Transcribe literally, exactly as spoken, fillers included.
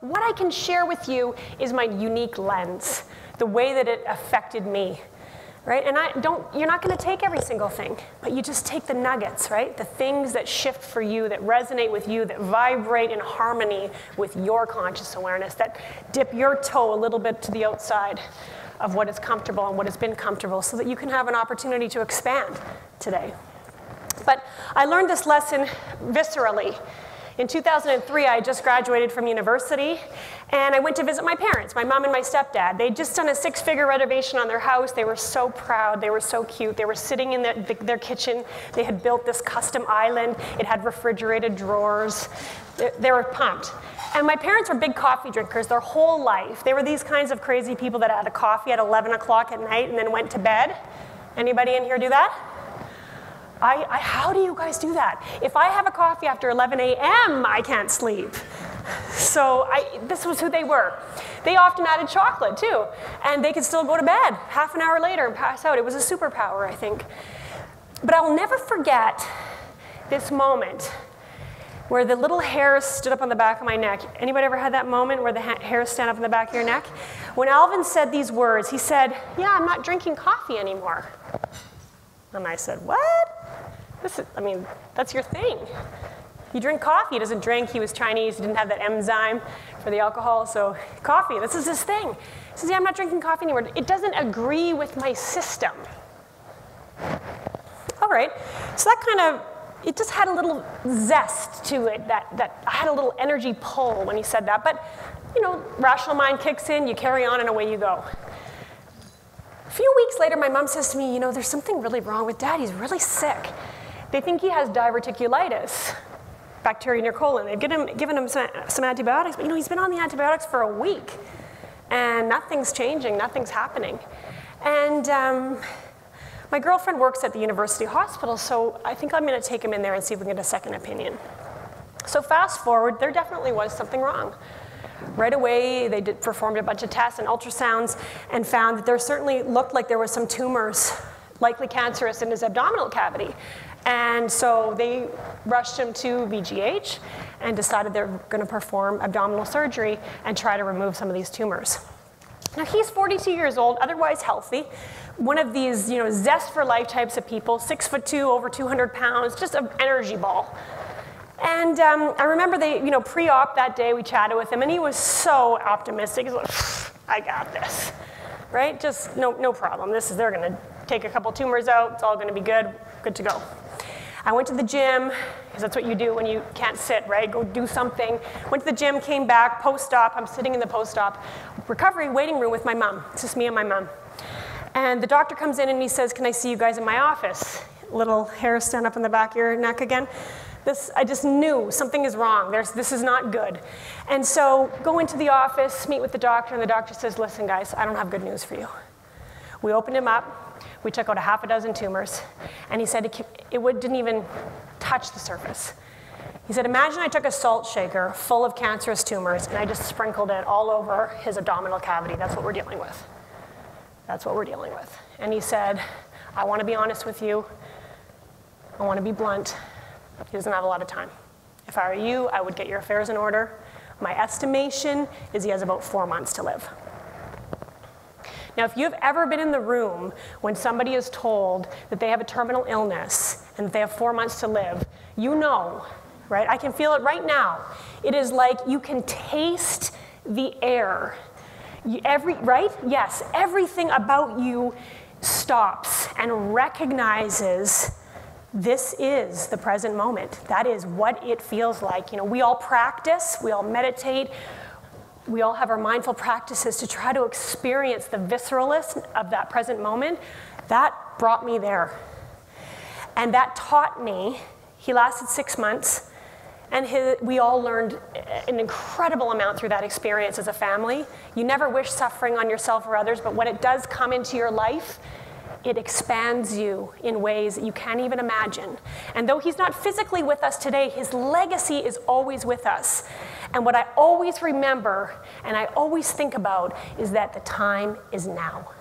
What I can share with you is my unique lens, the way that it affected me, right? And I don't, you're not going to take every single thing, but you just take the nuggets, right? The things that shift for you, that resonate with you, that vibrate in harmony with your conscious awareness, that dip your toe a little bit to the outside of what is comfortable and what has been comfortable so that you can have an opportunity to expand today. But I learned this lesson viscerally. In two thousand three, I just graduated from university, and I went to visit my parents, my mom and my stepdad. They'd just done a six-figure renovation on their house. They were so proud. They were so cute. They were sitting in their, their kitchen. They had built this custom island. It had refrigerated drawers. They, they were pumped. And my parents were big coffee drinkers their whole life. They were these kinds of crazy people that had a coffee at eleven o'clock at night and then went to bed. Anybody in here do that? I, I, how do you guys do that? If I have a coffee after eleven A M, I can't sleep. So I, this was who they were. They often added chocolate, too. And they could still go to bed half an hour later and pass out. It was a superpower, I think. But I will never forget this moment where the little hairs stood up on the back of my neck. Anybody ever had that moment where the ha hairs stand up on the back of your neck? When Alvin said these words, he said, "Yeah, I'm not drinking coffee anymore." And I said, "What? This is, I mean, that's your thing. You drink coffee." He doesn't drink. He was Chinese. He didn't have that enzyme for the alcohol. So coffee, this is his thing. He says, "Yeah, I'm not drinking coffee anymore. It doesn't agree with my system." All right. So that kind of, it just had a little zest to it. That, that I had a little energy pull when he said that. But, you know, rational mind kicks in. You carry on, and away you go. A few weeks later, my mom says to me, "You know, there's something really wrong with Dad. He's really sick. They think he has diverticulitis, bacteria in your colon. They've given him, given him some, some antibiotics, but you know, he's been on the antibiotics for a week, and nothing's changing, nothing's happening." And um, my girlfriend works at the university hospital, so I think I'm going to take him in there and see if we can get a second opinion. So fast forward, there definitely was something wrong. Right away, they did, performed a bunch of tests and ultrasounds and found that there certainly looked like there were some tumors, likely cancerous, in his abdominal cavity. And so they rushed him to V G H and decided they were going to perform abdominal surgery and try to remove some of these tumors. Now, he's forty-two years old, otherwise healthy, one of these, you know, zest for life types of people, six foot two, over two hundred pounds, just an energy ball. And um, I remember they, you know, pre-op that day, we chatted with him, and he was so optimistic. He's like, "I got this," right? Just no, no problem. This is, they're going to take a couple tumors out. It's all going to be good. Good to go. I went to the gym, because that's what you do when you can't sit, right? Go do something. Went to the gym, came back, post-op. I'm sitting in the post-op recovery waiting room with my mom. It's just me and my mom. And the doctor comes in, and he says, "Can I see you guys in my office?" Little hairs stand up in the back of your neck again. This, I just knew something is wrong. There's, this is not good. And so go into the office, meet with the doctor, and the doctor says, "Listen, guys, I don't have good news for you." We opened him up. We took out a half a dozen tumors. And he said it, it would, didn't even touch the surface. He said, "Imagine I took a salt shaker full of cancerous tumors, and I just sprinkled it all over his abdominal cavity. That's what we're dealing with. That's what we're dealing with." And he said, "I want to be honest with you. I want to be blunt. He doesn't have a lot of time. If I were you, I would get your affairs in order. My estimation is he has about four months to live." Now, if you've ever been in the room when somebody is told that they have a terminal illness and that they have four months to live, you know, right? I can feel it right now. It is like you can taste the air. You, every, right? Yes, everything about you stops and recognizes this is the present moment. That is what it feels like. You know, we all practice, we all meditate, we all have our mindful practices to try to experience the visceralness of that present moment. That brought me there. And that taught me. He lasted six months, and his, we all learned an incredible amount through that experience as a family. You never wish suffering on yourself or others, but when it does come into your life, it expands you in ways that you can't even imagine. And though he's not physically with us today, his legacy is always with us. And what I always remember and I always think about is that the time is now.